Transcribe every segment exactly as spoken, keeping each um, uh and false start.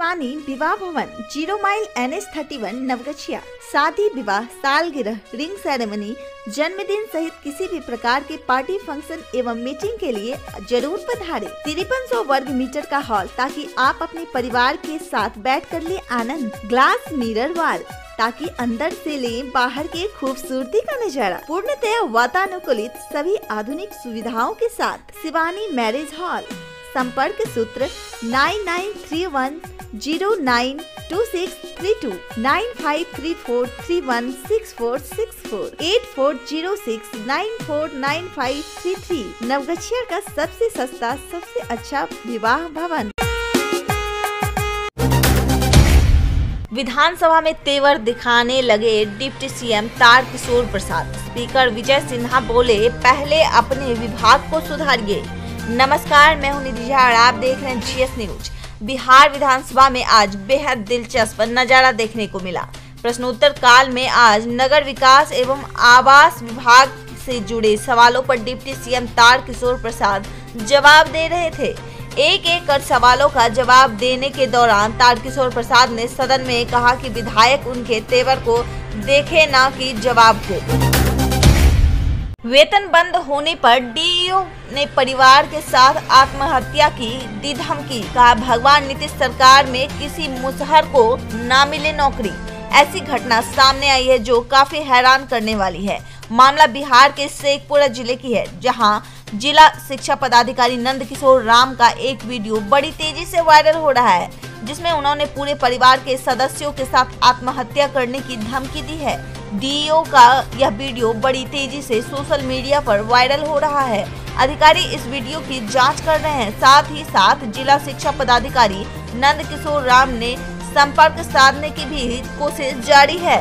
शिवानी विवाह भवन zero mile N H इकतीस नवगछिया। शादी विवाह, सालगिरह, रिंग सेरेमनी, जन्मदिन सहित किसी भी प्रकार के पार्टी फंक्शन एवं मीटिंग के लिए जरूर पधारें। तिरपन सौ वर्ग मीटर का हॉल ताकि आप अपने परिवार के साथ बैठकर ले आनंद। ग्लास मिरर वाल ताकि अंदर से लें बाहर के खूबसूरती का नजारा। पूर्णतया वातानुकूलित सभी आधुनिक सुविधाओं के साथ शिवानी मैरिज हॉल। संपर्क सूत्र nine nine three one zero nine two six three two, nine five three four three one six four six four, eight four zero six nine four nine five three three. Navgachhia का सबसे सस्ता, सबसे अच्छा विवाह भवन। विधानसभा में तेवर दिखाने लगे deputy CM Tarkishore Prasad. Speaker Vijay Sinha बोले, पहले अपने विभाग को सुधारिए। नमस्कार, मैं हूं निधि झा और आप देख रहे हैं जीएस न्यूज। बिहार विधानसभा में आज बेहद दिलचस्प नजारा देखने को मिला। प्रश्नोत्तर काल में आज नगर विकास एवं आवास विभाग से जुड़े सवालों पर डिप्टी सीएम तारकिशोर प्रसाद जवाब दे रहे थे। एक एक कर सवालों का जवाब देने के दौरान तारकिशोर प्रसाद ने सदन में कहा कि विधायक उनके तेवर को देखे ना कि जवाब को। वेतन बंद होने पर डी ई ओ ने परिवार के साथ आत्महत्या की दी धमकी। कहा, भगवान नीतीश सरकार में किसी मुसहर को ना मिले नौकरी। ऐसी घटना सामने आई है जो काफी हैरान करने वाली है। मामला बिहार के शेखपुरा जिले की है, जहां जिला शिक्षा पदाधिकारी नंदकिशोर राम का एक वीडियो बड़ी तेजी से वायरल हो रहा है, जिसमें उन्होंने पूरे परिवार के सदस्यों के साथ आत्महत्या करने की धमकी दी है। डी ई ओ का यह वीडियो बड़ी तेजी से सोशल मीडिया पर वायरल हो रहा है। अधिकारी इस वीडियो की जांच कर रहे हैं। साथ ही साथ जिला शिक्षा पदाधिकारी नंदकिशोर राम ने संपर्क साधने की भी कोशिश जारी है।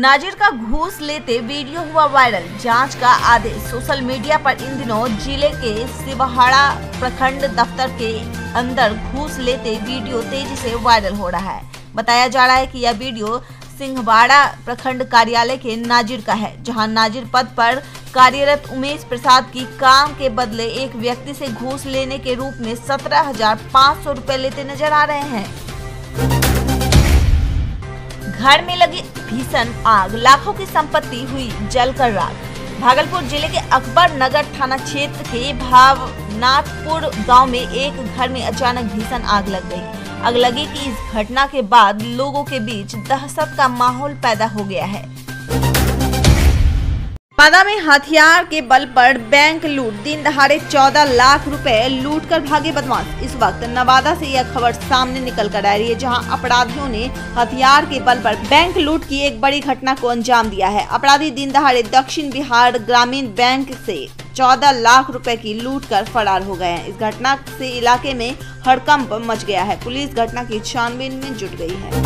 नाजिर का घूस लेते वीडियो हुआ वायरल, जांच का आदेश। सोशल मीडिया पर इन दिनों जिले के सिवहरा प्रखंड दफ्तर के अंदर घूस लेते वीडियो तेजी से वायरल हो रहा है। बताया जा रहा है कि यह वीडियो सिंहवाड़ा प्रखंड कार्यालय के नाजिर का है, जहां नाजिर पद पर कार्यरत उमेश प्रसाद की काम के बदले एक व्यक्ति से घूस लेने के रूप में सत्रह हजार पाँच सौ रुपए लेते नजर आ रहे हैं। घर में लगी भीषण आग, लाखों की संपत्ति हुई जलकर राख। भागलपुर जिले के अकबर नगर थाना क्षेत्र के भावनाथपुर गांव में एक घर में अचानक भीषण आग लग गई। अगलगी की इस घटना के बाद लोगों के बीच दहशत का माहौल पैदा हो गया है। नवादा में हथियार के बल पर बैंक लूट, दिन दहाड़े चौदह लाख रुपए लूट कर भागे बदमाश। इस वक्त नवादा से यह खबर सामने निकल कर आ रही है, जहां अपराधियों ने हथियार के बल पर बैंक लूट की एक बड़ी घटना को अंजाम दिया है। अपराधी दिन दहाड़े दक्षिण बिहार ग्रामीण बैंक से चौदह लाख रुपए की लूट कर फरार हो गए हैं। इस घटना से इलाके में हड़कंप मच गया है। पुलिस घटना की छानबीन में जुट गई है।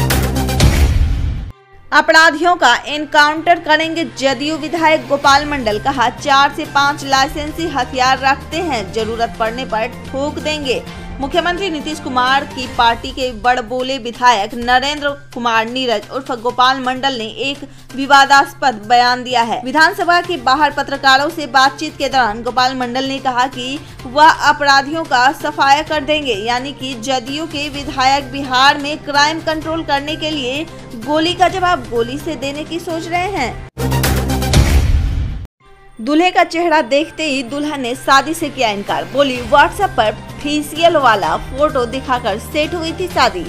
अपराधियों का एनकाउंटर करेंगे जदयू विधायक गोपाल मंडल। कहा, चार से पाँच लाइसेंसी हथियार रखते हैं, जरूरत पड़ने पर ठोक देंगे। मुख्यमंत्री नीतीश कुमार की पार्टी के बड़बोले विधायक नरेंद्र कुमार नीरज उर्फ गोपाल मंडल ने एक विवादास्पद बयान दिया है। विधानसभा के बाहर पत्रकारों से बातचीत के दौरान गोपाल मंडल ने कहा कि वह अपराधियों का सफाया कर देंगे, यानी कि जदयू के विधायक बिहार में क्राइम कंट्रोल करने के लिए गोली का जवाब गोली से देने की सोच रहे हैं। दूल्हे का चेहरा देखते ही दुल्हन ने शादी से किया इनकार। बोली, व्हाट्सएप पर फेशियल वाला फोटो दिखाकर सेट हुई थी शादी।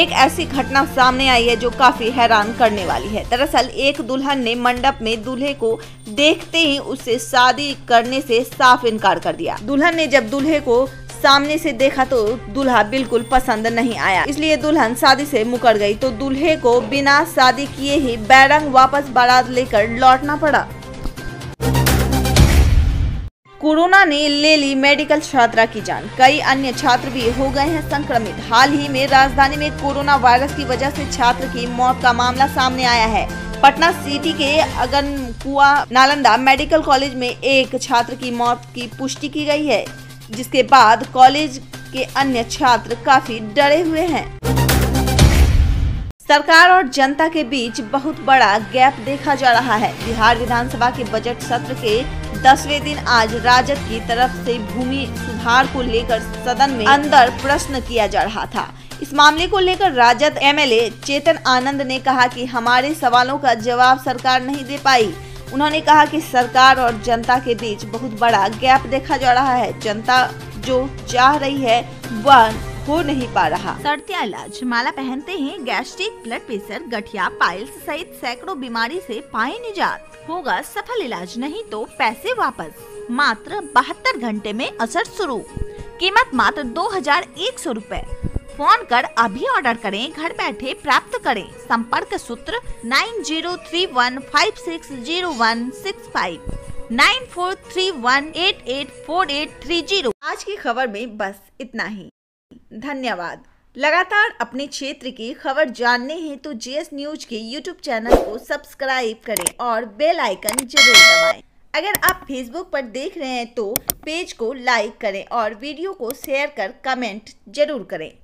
एक ऐसी घटना सामने आई है जो काफी हैरान करने वाली है। दरअसल एक दुल्हन ने मंडप में दूल्हे को देखते ही उससे शादी करने से साफ इनकार कर दिया। दुल्हन ने जब दूल्हे को सामने से देखा तो दूल्हा बिल्कुल पसंद नहीं आया, इसलिए दुल्हन शादी से मुकर गई, तो दूल्हे को बिना शादी किए ही बैरंग वापस बारात लेकर लौटना पड़ा। कोरोना ने ले ली मेडिकल छात्रा की जान, कई अन्य छात्र भी हो गए हैं संक्रमित। हाल ही में राजधानी में कोरोना वायरस की वजह से छात्र की मौत का मामला सामने आया है। पटना सिटी के अगनकुआ नालंदा मेडिकल कॉलेज में एक छात्र की मौत की पुष्टि की गई है, जिसके बाद कॉलेज के अन्य छात्र काफी डरे हुए हैं। सरकार और जनता के बीच बहुत बड़ा गैप देखा जा रहा है। बिहार विधानसभा के बजट सत्र के दसवें दिन आज राजद की तरफ से भूमि सुधार को लेकर सदन में अंदर प्रश्न किया जा रहा था। इस मामले को लेकर राजद एमएलए चेतन आनंद ने कहा कि हमारे सवालों का जवाब सरकार नहीं दे पाई। उन्होंने कहा कि सरकार और जनता के बीच बहुत बड़ा गैप देखा जा रहा है। जनता जो चाह रही है वह हो नहीं पा रहा। शर्ती इलाज माला पहनते हैं गैस्ट्रिक, ब्लड प्रेशर, गठिया, पाइल्स सहित सैकड़ों बीमारी से पाए निजात। होगा सफल इलाज, नहीं तो पैसे वापस। मात्र बहत्तर घंटे में असर शुरू। कीमत मात्र दो हजार एक सौ रूपए। फोन कर अभी ऑर्डर करें, घर बैठे प्राप्त करें। संपर्क सूत्र nine zero three one five six zero one six five, nine four three one eight eight four eight three zero. आज की खबर में बस इतना ही, धन्यवाद। लगातार अपने क्षेत्र की खबर जानने हैं तो जीएस न्यूज के यूट्यूब चैनल को सब्सक्राइब करें और बेल आइकन जरूर दबाएं। अगर आप फेसबुक पर देख रहे हैं तो पेज को लाइक करें और वीडियो को शेयर कर कमेंट जरूर करें।